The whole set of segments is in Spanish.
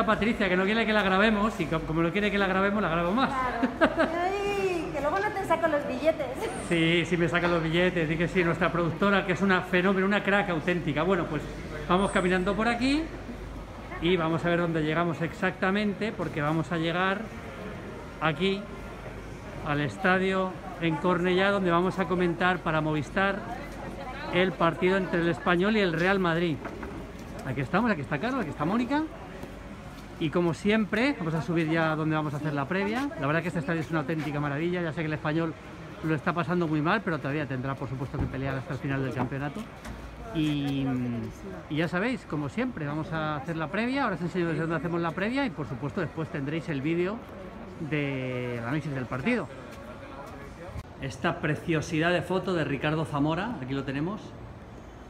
está Patricia, que no quiere que la grabemos, y como no quiere que la grabemos, la grabo más. Claro. Ay, que luego no te sacan los billetes. Sí, sí me sacan los billetes, dije sí, nuestra productora, que es una fenómeno, una crack auténtica. Bueno, pues vamos caminando por aquí y vamos a ver dónde llegamos exactamente, porque vamos a llegar aquí, al estadio en Cornellá, donde vamos a comentar para Movistar el partido entre el Espanyol y el Real Madrid. Aquí estamos, aquí está Carlos, aquí está Mónica. Y como siempre, vamos a subir ya donde vamos a hacer la previa. La verdad que este estadio es una auténtica maravilla. Ya sé que el Espanyol lo está pasando muy mal, pero todavía tendrá, por supuesto, que pelear hasta el final del campeonato. Y ya sabéis, como siempre, vamos a hacer la previa. Ahora os enseño desde dónde hacemos la previa y, por supuesto, después tendréis el vídeo del análisis del partido. Esta preciosidad de foto de Ricardo Zamora, aquí lo tenemos,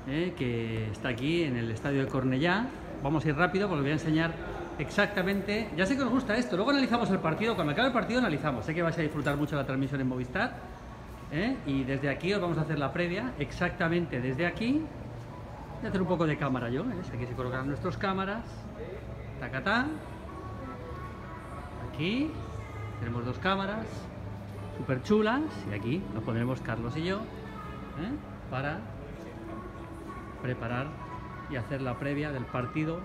que está aquí en el estadio de Cornellá. Vamos a ir rápido porque os voy a enseñar exactamente. Ya sé que os gusta esto, luego analizamos el partido, cuando acabe el partido analizamos. Sé que vais a disfrutar mucho la transmisión en Movistar, y desde aquí os vamos a hacer la previa, exactamente desde aquí. Voy a hacer un poco de cámara yo, aquí se colocan nuestras cámaras, tacatá. Aquí tenemos dos cámaras súper chulas y aquí nos pondremos Carlos y yo, para preparar y hacer la previa del partido,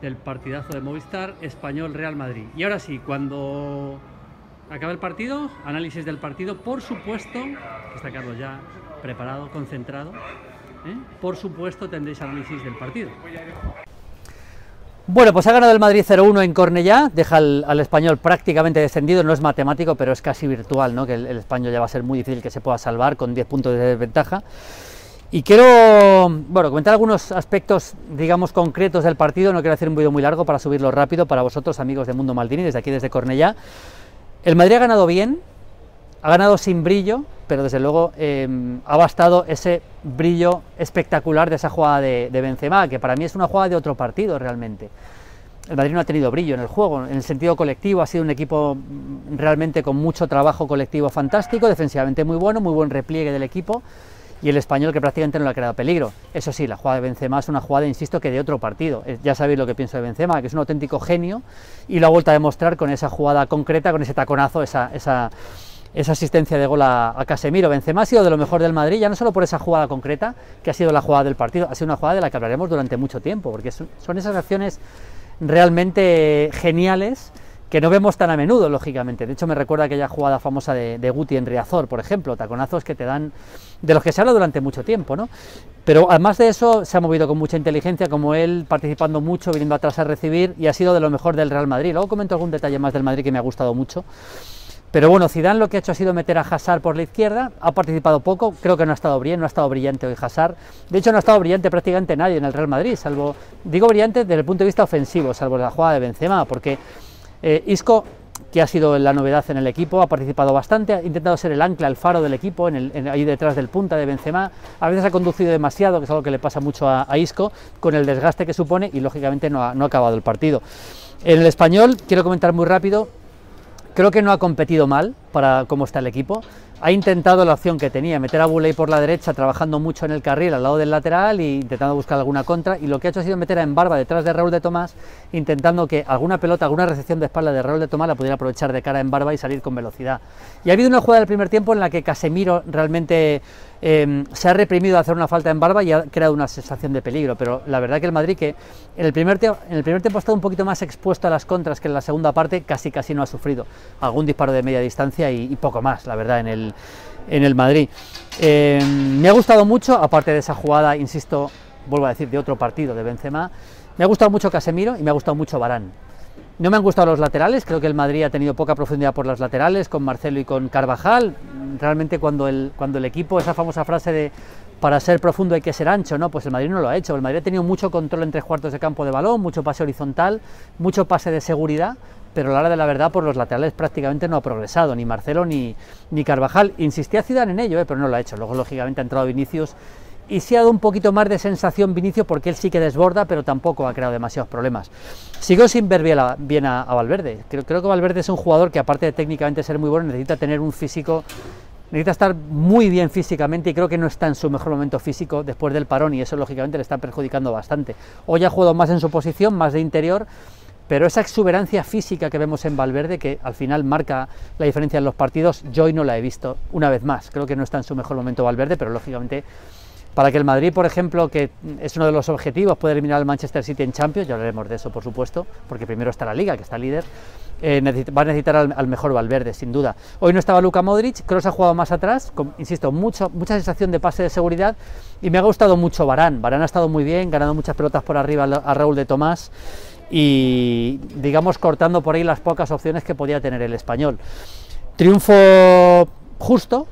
del partidazo de Movistar, Espanyol Real Madrid. Y ahora sí, cuando acabe el partido, análisis del partido, por supuesto, está Carlos ya preparado, concentrado, por supuesto tendréis análisis del partido. Bueno, pues ha ganado el Madrid 0-1 en Cornellá, deja al Espanyol prácticamente descendido, no es matemático, pero es casi virtual, ¿no? Que el Espanyol ya va a ser muy difícil que se pueda salvar con 10 puntos de desventaja. Y quiero, bueno, comentar algunos aspectos, digamos, concretos del partido. No quiero hacer un vídeo muy largo para subirlo rápido para vosotros, amigos de Mundo Maldini, desde aquí, desde Cornellá. El Madrid ha ganado bien, ha ganado sin brillo, pero desde luego ha bastado ese brillo espectacular de esa jugada de Benzema, que para mí es una jugada de otro partido realmente. El Madrid no ha tenido brillo en el juego, en el sentido colectivo. Ha sido un equipo realmente con mucho trabajo colectivo fantástico, defensivamente muy bueno, muy buen repliegue del equipo. Y el Espanyol que prácticamente no le ha creado peligro. Eso sí, la jugada de Benzema es una jugada, insisto, que de otro partido. Ya sabéis lo que pienso de Benzema, que es un auténtico genio, y lo ha vuelto a demostrar con esa jugada concreta, con ese taconazo, esa asistencia de gol a Casemiro. Benzema ha sido de lo mejor del Madrid, ya no solo por esa jugada concreta, que ha sido la jugada del partido, ha sido una jugada de la que hablaremos durante mucho tiempo, porque son esas acciones realmente geniales que no vemos tan a menudo, lógicamente. De hecho, me recuerda aquella jugada famosa de Guti en Riazor, por ejemplo, taconazos que te dan, de los que se habla durante mucho tiempo, ¿no? Pero además de eso, se ha movido con mucha inteligencia, como él, participando mucho, viniendo atrás a recibir, y ha sido de lo mejor del Real Madrid. Luego comento algún detalle más del Madrid que me ha gustado mucho. Pero bueno, Zidane lo que ha hecho ha sido meter a Hazard por la izquierda, ha participado poco, creo que no ha estado bien, no ha estado brillante hoy Hazard. De hecho, no ha estado brillante prácticamente nadie en el Real Madrid, salvo, digo brillante desde el punto de vista ofensivo, salvo la jugada de Benzema, porque Isco, que ha sido la novedad en el equipo, ha participado bastante, ha intentado ser el ancla, el faro del equipo, ahí detrás del punta de Benzema. A veces ha conducido demasiado, que es algo que le pasa mucho a Isco, con el desgaste que supone, y lógicamente no ha acabado el partido. En el Espanyol, quiero comentar muy rápido, creo que no ha competido mal para cómo está el equipo. Ha intentado la opción que tenía, meter a Bulay por la derecha, trabajando mucho en el carril, al lado del lateral, e intentando buscar alguna contra, y lo que ha hecho ha sido meter a Embarba detrás de Raúl de Tomás, intentando que alguna pelota, alguna recepción de espalda de Raúl de Tomás la pudiera aprovechar de cara a Embarba y salir con velocidad. Y ha habido una jugada del primer tiempo en la que Casemiro realmente se ha reprimido a hacer una falta a Embarba y ha creado una sensación de peligro, pero la verdad que el Madrid, que en el primer tiempo ha estado un poquito más expuesto a las contras que en la segunda parte, casi no ha sufrido. Algún disparo de media distancia y poco más, la verdad, en el Madrid. Me ha gustado mucho, aparte de esa jugada, insisto, vuelvo a decir, de otro partido de Benzema, me ha gustado mucho Casemiro y me ha gustado mucho Varane. No me han gustado los laterales, creo que el Madrid ha tenido poca profundidad por las laterales, con Marcelo y con Carvajal. Realmente cuando el equipo, esa famosa frase de para ser profundo hay que ser ancho, ¿no? Pues el Madrid no lo ha hecho. El Madrid ha tenido mucho control en tres cuartos de campo de balón, mucho pase horizontal, mucho pase de seguridad, pero a la hora de la verdad por los laterales prácticamente no ha progresado, ni Marcelo ni Carvajal. Insistía Zidane en ello, pero no lo ha hecho. Luego lógicamente ha entrado Vinicius y se ha dado un poquito más de sensación Vinicius, porque él sí que desborda, pero tampoco ha creado demasiados problemas. Sigo sin ver bien a Valverde. Creo que Valverde es un jugador que, aparte de técnicamente ser muy bueno, necesita tener un físico, necesita estar muy bien físicamente, y creo que no está en su mejor momento físico después del parón, y eso lógicamente le está perjudicando bastante. Hoy ha jugado más en su posición, más de interior, pero esa exuberancia física que vemos en Valverde, que al final marca la diferencia en los partidos, yo hoy no la he visto, una vez más. Creo que no está en su mejor momento Valverde, pero lógicamente, para que el Madrid, por ejemplo, que es uno de los objetivos, pueda eliminar al Manchester City en Champions, ya hablaremos de eso, por supuesto, porque primero está la Liga, que está líder, va a necesitar al mejor Valverde, sin duda. Hoy no estaba Luka Modric, Kroos ha jugado más atrás, con, insisto, mucha sensación de pase de seguridad, y me ha gustado mucho Varane. Varane ha estado muy bien, ganando muchas pelotas por arriba a Raúl de Tomás, y, digamos, cortando por ahí las pocas opciones que podía tener el Espanyol. Triunfo justo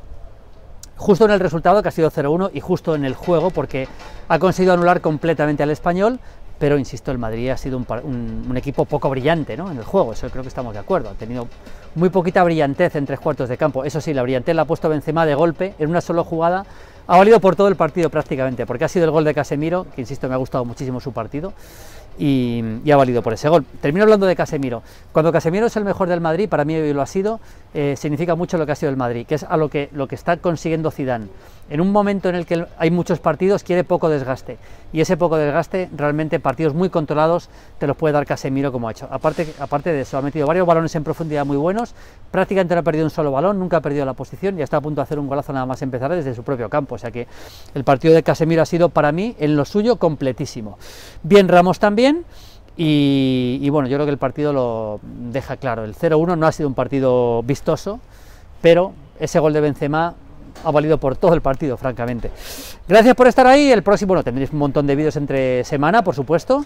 en el resultado, que ha sido 0-1, y justo en el juego, porque ha conseguido anular completamente al Espanyol. Pero, insisto, el Madrid ha sido un equipo poco brillante, ¿no?, en el juego, eso creo que estamos de acuerdo. Ha tenido muy poquita brillantez en tres cuartos de campo. Eso sí, la brillantez la ha puesto Benzema de golpe, en una sola jugada. Ha valido por todo el partido prácticamente, porque ha sido el gol de Casemiro, que, insisto, me ha gustado muchísimo su partido, y ha valido por ese gol. Termino hablando de Casemiro. Cuando Casemiro es el mejor del Madrid, para mí hoy lo ha sido, significa mucho lo que ha sido el Madrid, que es a lo que está consiguiendo Zidane. En un momento en el que hay muchos partidos, quiere poco desgaste, y ese poco desgaste, realmente partidos muy controlados, te los puede dar Casemiro, como ha hecho. Aparte de eso, ha metido varios balones en profundidad muy buenos, prácticamente no ha perdido un solo balón, nunca ha perdido la posición, y está a punto de hacer un golazo nada más empezar desde su propio campo. O sea que el partido de Casemiro ha sido, para mí, en lo suyo, completísimo. Bien Ramos también. Y bueno, yo creo que el partido lo deja claro. El 0-1 no ha sido un partido vistoso, pero ese gol de Benzema ha valido por todo el partido, francamente. Gracias por estar ahí. El próximo, bueno, tendréis un montón de vídeos entre semana, por supuesto,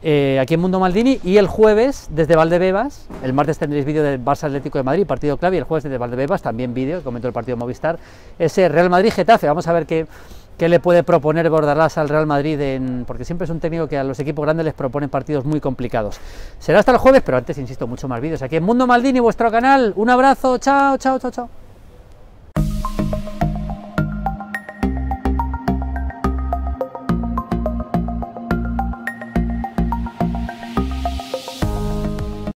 aquí en Mundo Maldini, y el jueves desde Valdebebas. El martes tendréis vídeo del Barça Atlético de Madrid, partido clave, y el jueves desde Valdebebas también vídeo, comento el partido de Movistar, ese Real Madrid-Getafe. Vamos a ver qué le puede proponer Bordalás al Real Madrid, porque siempre es un técnico que a los equipos grandes les proponen partidos muy complicados. Será hasta el jueves, pero antes, insisto, mucho más vídeos aquí en Mundo Maldini, vuestro canal. Un abrazo, chao, chao, chao, chao.